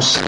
comes.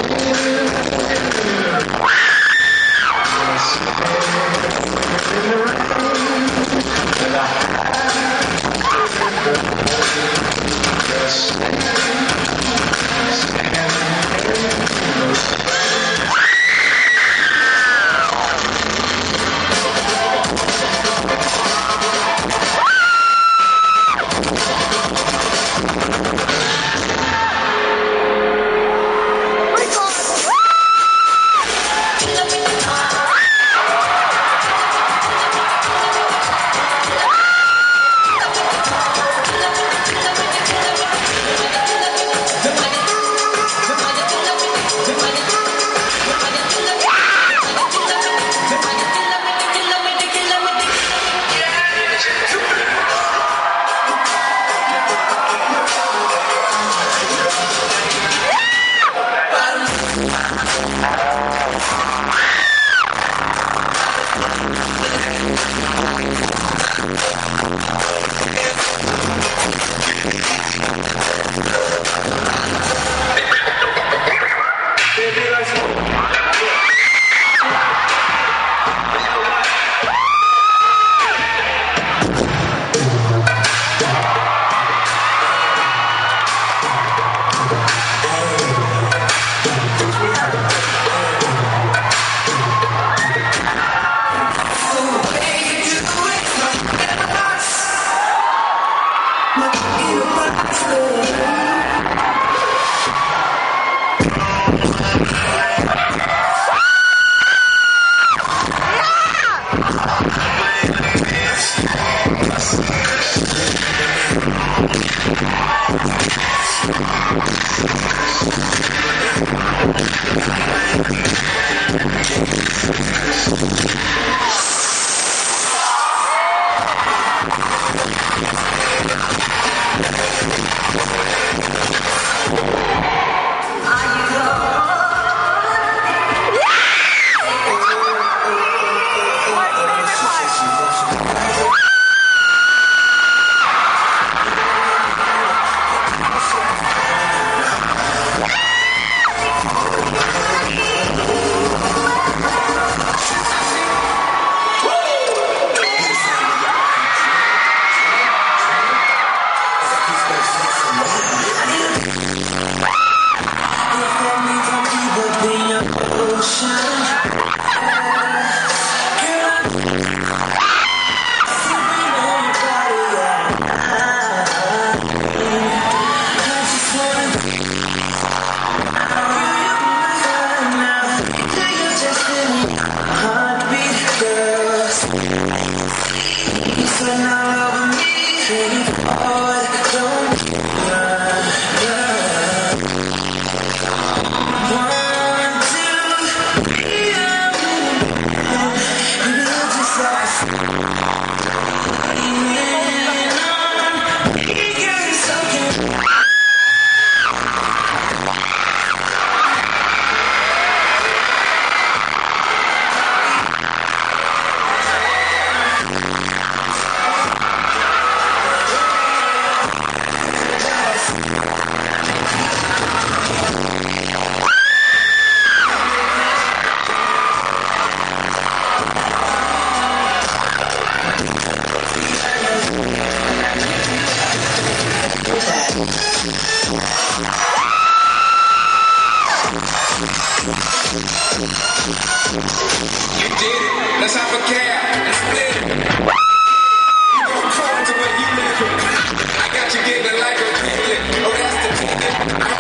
I got you getting like a feeling. Oh, that's the feeling.